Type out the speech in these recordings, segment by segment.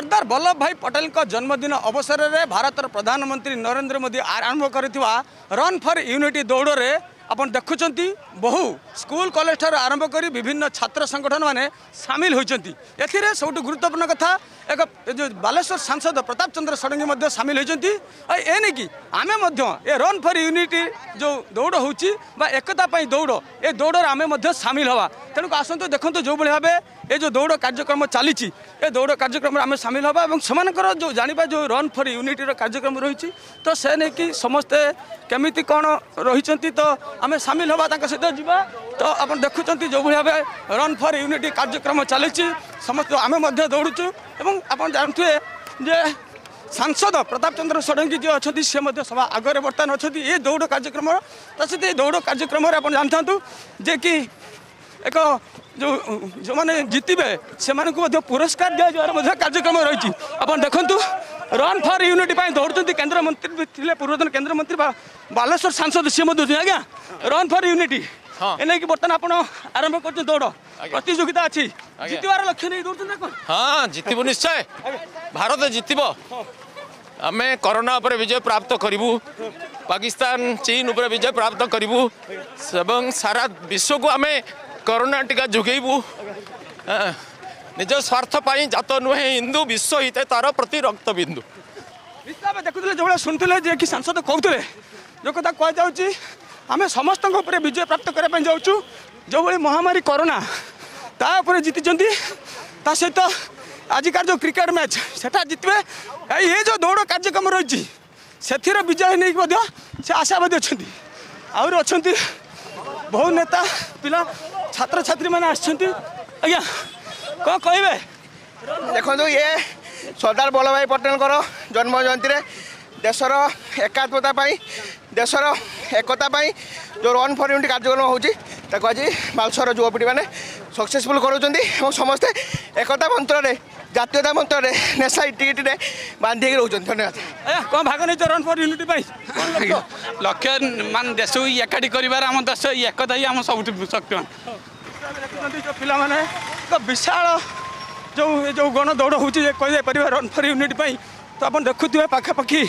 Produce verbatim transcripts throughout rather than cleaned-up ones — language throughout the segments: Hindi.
सरदार बल्लभ भाई पटेल का जन्मदिन अवसर में भारत प्रधानमंत्री नरेंद्र मोदी आरंभ कर रन फर यूनिटी दौड़ में अपन देखुंट बहु स्कूल कॉलेज ठार आरंभ कर विभिन्न छात्र संगठन मैंने सामिल होती। एथि सबुठ गुरुत्वपूर्ण कथा एक जो बालेश्वर सांसद प्रताप चंद्र सारंगी सामिल होती। एने कि आम रन फर यूनिटी जो दौड़ होता एकता दौड़ ए दौड़ आम सामिल हवा। तेणु आसतु देखो जो भाव ये जो दौड़ कार्यक्रम चली दौड़ कार्यक्रम आम सामिल हवा और सेमानकर जो जाना जो रन फर यूनिटी कार्यक्रम रही तो से नहीं कि समस्ते केमिति कौन रही तो आम सामिल हवा सहित जावा। तो आप देखुं जो भाव रन फर यूनिटी कार्यक्रम चली समस्त आम दौड़ू एवं आप जानते जे सांसद प्रताप चंद्र सारंगी जी अच्छा सी सभा आगे बर्तमान अच्छा ये दौड़ कार्यक्रम सहित ये दौड़ कार्यक्रम आप जानता जे कि एक जो जो मैंने जीतबे से पुरस्कार दि जा कार्यक्रम रही। आप देखु रन फर यूनिटी दौड़ती केंद्र मंत्री भी थे पूर्वतन केंद्र मंत्री बालेश्वर सांसद सी आज्ञा रन फर यूनिटी एने की बर्तमान आप आरंभ कर दौड़ प्रतियोगिता अच्छी जीतवार लक्ष्य नहीं दौड़। हाँ जीतबू निश्चय भारत जीतब आम कोरोना पर विजय प्राप्त करूँ पाकिस्तान चीन पर विजय प्राप्त करूँ एवं सारा विश्व को आम कोरोना टीका जोगेबू निज स्वार्थपाई जात नुहे हिंदू विश्व हित तार प्रति रक्तबिंदु हिसाब देखुले जो शुणुले जे कि सांसद कहते जो कथा कहु आम समस्त विजय प्राप्त करने जाऊँ जो भाई महामारी कोरोना तापर जीति सहित आजिकार जो क्रिकेट मैच सेटा जीतबे ये जो दौड़ कार्यक्रम रही से विजय नहीं आशावादी अच्छा आहुरी अच्छा बहु नेता पिला छात्र छात्री मैंने आज्ञा कौन कहे देखो ये सरदार बल्लभ भाई पटेल जन्म जयंती देशर एकात्मता देशर एकता जो रन फर यूनिटी कार्यक्रम होगी आज बालेश्वर युवपीढ़ी मैंने सक्सेसफुल कर समस्ते एकता मंत्र में जातीयता मंत्र में नेशा इटिगिटी में बांधिक रोचान। धन्यवाद कौन भाग नहीं रन फर यूनिटी लक्ष्य मान देश को एकाठी कराम देश एकता ही आम सब शक्तिमान जो पाने विशाल जो जो गण दौड़ होती कह रन फर यूनिट तो आप देखुए पखापाखि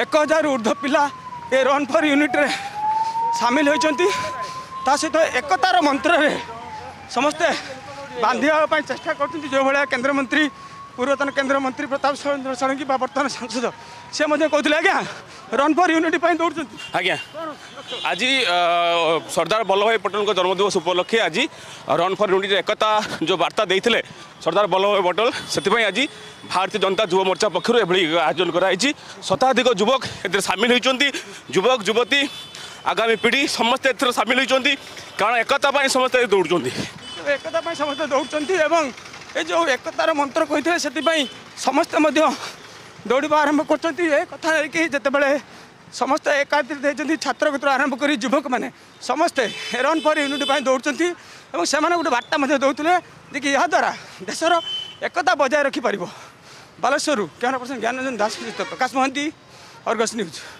एक हजार ऊर्ध्व पिला ये रन फर यूनिट रे सामिल होती सहित एकतार मंत्र रे समस्ते बांधवाई चेष्टा कर केंद्र मंत्री पूर्वतन केंद्र मंत्री प्रताप चंद्र सारंगी बर्तमान सांसद सी कहते आज्ञा रन फर यूनिटी दौड़ आज्ञा आज सरदार बल्लभ भाई पटेल जन्मदिवस उपलक्षे आज रन फर यूनिटी एकता जो वार्ता देते सरदार बल्लभ भाई पटेल से आज भारतीय जनता युवा मोर्चा पक्षर एभली आयोजन कराई शताधिक युवक ए सामिल होती युवक युवती आगामी पीढ़ी समस्ते ए सामिल होती कारण एकता समस्ते दौड़ एकता समस्ते दौड़ ये जो एकतार मंत्र कही से समस्ते दौड़ आरंभ करें जितेबाला समस्ते एकात्र छात्र क्षेत्र आरंभ कर युवक मैंने समस्ते रन फर यूनिटी दौड़ती और से गोटे बार्ता दौते जे कि याद्वारा देशर एकता बजाय रखिपार। Baleshwar camera person Gyanranjan Das Prakash Mahanti, Argus news.